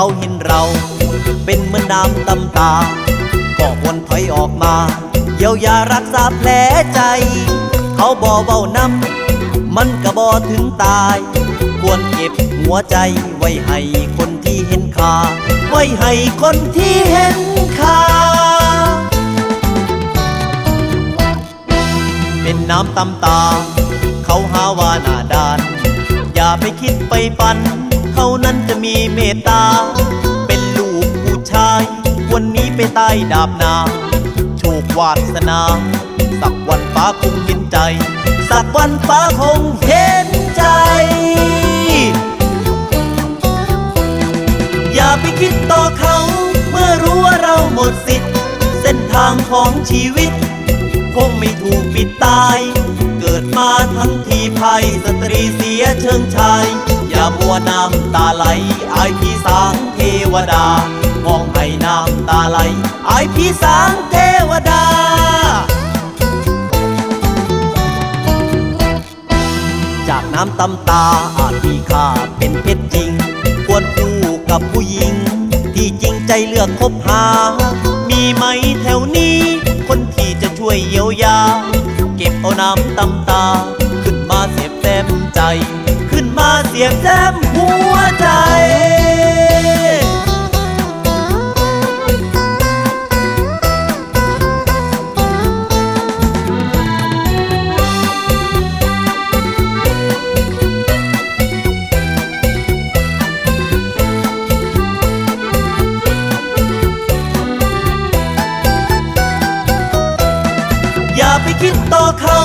เขาเห็นเราเป็นเหมือนน้ำตำตาก็ควรถอยออกมาเยียวยารักษาแผลใจเขาบ่เว้าน้ำมันก็บ่ถึงตายควรเก็บหัวใจไว้ให้คนที่เห็นค่าไว้ให้คนที่เห็นค่าเป็นน้ำตำตาเขาหาว่าหน้าด้านอย่าไปคิดไปปั่นเขานั้นจะมีเมตตาเป็นลูกผู้ชายวันนี้ไปใต้ดาบนาโชควาสนาสักวันฟ้าคงเห็นใจสักวันฟ้าคงเห็นใจอย่าไปคิดต่อเขาเมื่อรู้ว่าเราหมดสิทธิ์เส้นทางของชีวิตคงไม่ถูกปิดตายเกิดมาทั้งทีภัยสตรีเสียเชิงชายอย่ามัวน้ำตาไหลอายพี่สางเทวดามองให้น้ำตาไหลอายพี่สางเทวดาจากน้ำตำตาอาจมีค่าเป็นเพชรจริงควรคู่กับผู้หญิงที่จริงใจเลือกคบหามีไหมแถวนี้คนที่จะช่วยเยียวยาเก็บเอาน้ำตำตาขึ้นมาเสียบแต้มใจขึ้นมาเสียบแต้มหัวใจคิดต่อเขา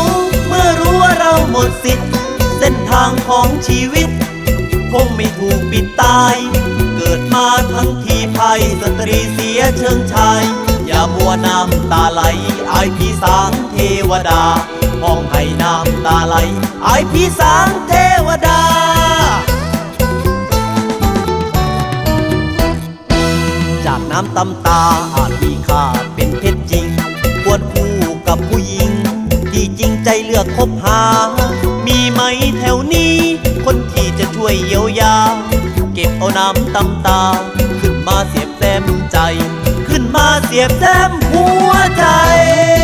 เมื่อรู้ว่าเราหมดสิทธิ์เส้นทางของชีวิตคงไม่ถูกปิดตายเกิดมาทั้งทีภัยสตรีเสียเชิงชายอย่ามัวน้ำตาไหลอายพี่สางเทวดามองให้น้ำตาไหลอายพี่สางเทวดาจากน้ำตำตาอาจมีค่าเป็นเพชรจริงควรคู่กับผู้หญิงที่จริงใจเลือกคบหามีไหมแถวนี้คนที่จะช่วยเยียวยาเก็บเอาน้ำตำตาขึ้นมาเสียบแต้มใจขึ้นมาเสียบแต้มหัวใจ